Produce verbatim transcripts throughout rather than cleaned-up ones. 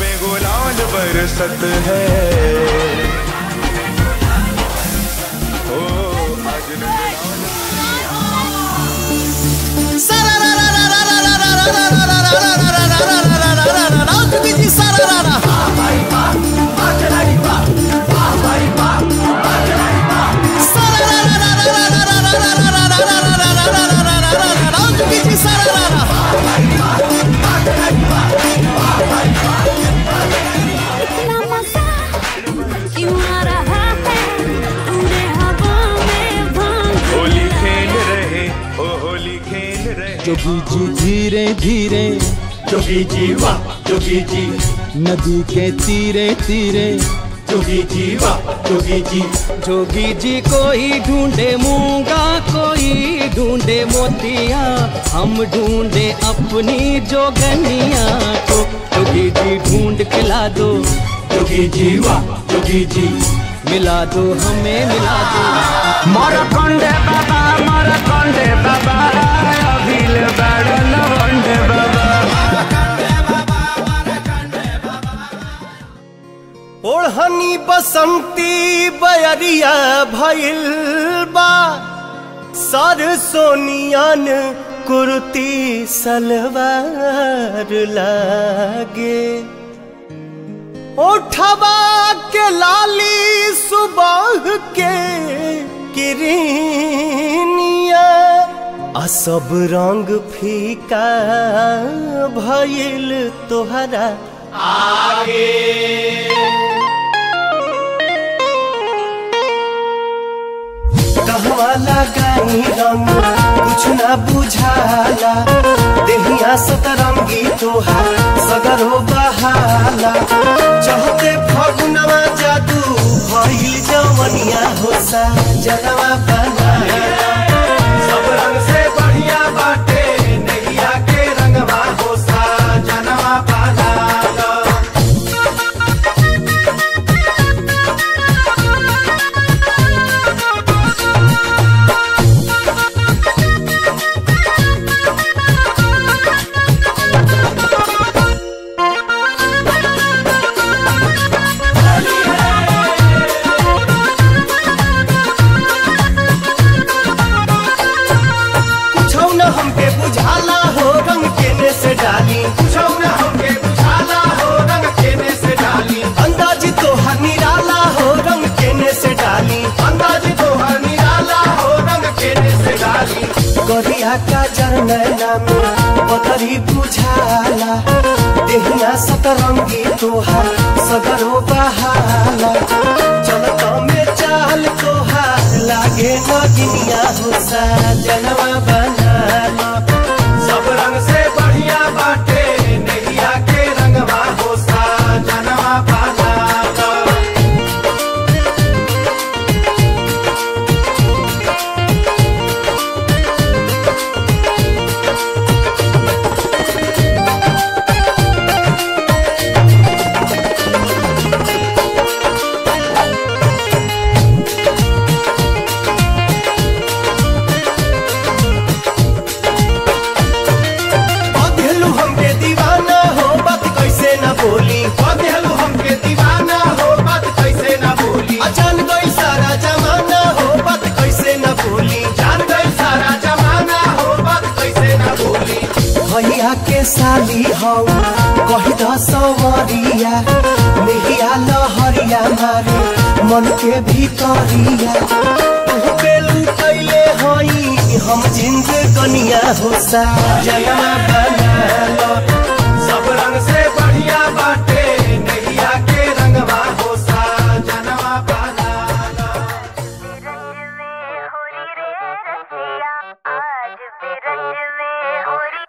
में गुलाल बरसत है, ओ अजन सारा रा रा रा रा रा रा रा रा रा रा रा जो बीजी धीरे धीरे, जो बीजी वाह जो बीजी, नदी के तीरे तीरे, जो बीजी वाह जो बीजी। जो बीजी कोई ढूंढे मूंगा, कोई ढूंढे मोतिया, हम ढूंढे अपनी जोगनिया। तो जो बीजी ढूंढ के ला दो, जो बीजी वाह जो बीजी, मिला दो हमें मिला दो। मारा कंडे बाबा, मारा कंडे बाबा, ओढ़नी बसंती बयरिया भइल बा, सरसोनियन कुर्ती सलवार लागे, ओठवा के लाली सुबह के किरनिया, आ सब रंग फीका भइल तोहरा आगे। कहवा लगाई रंग कुछ ना बुझाला, देहिया सतरंगी तोहर सगरो बहाला, चहते फगुनवा जादू भइल जवनिया हो सा जनवा बना, गरिया का जरनैना में बदरी बुझाला, देहिया सतरंगी तोहार सगरो बहाला, चलता में चाल तोहार लागे नगिनिया हो सा जनवा बनाला, सब रंग से बढ़िया बाटे नैया के रंगवा हो सा जनवा बनाला। के साली हऊ कही दसवरिया, निहिया लहरिया मारे मन के भीतरिया, पे लुटैले हई हम जिंदगनिया हो सा जनवा बनाला, सब रंग से बढ़िया बाटे नैया के रंगवा हो सा जनवा बनाला। आज भी रंग में होरी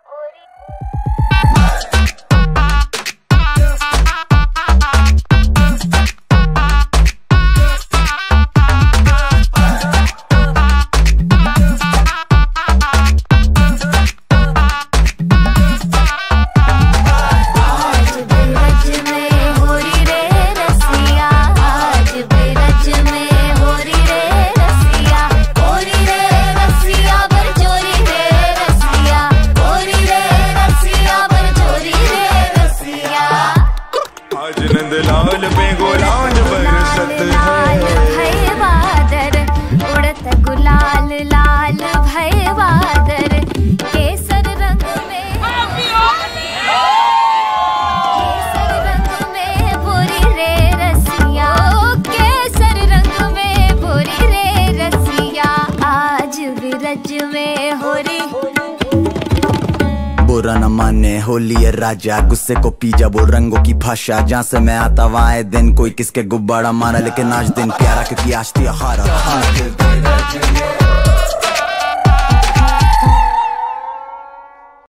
बुरा न माने होली है राजा, गुस्से को पीजा बोल रंगों की भाषा। जहाँ से मैं आता वहाँ आए दिन कोई किसके गुब्बारा मारा, लेकिन आज दिन प्यारा क्योंकि आज त्योहार।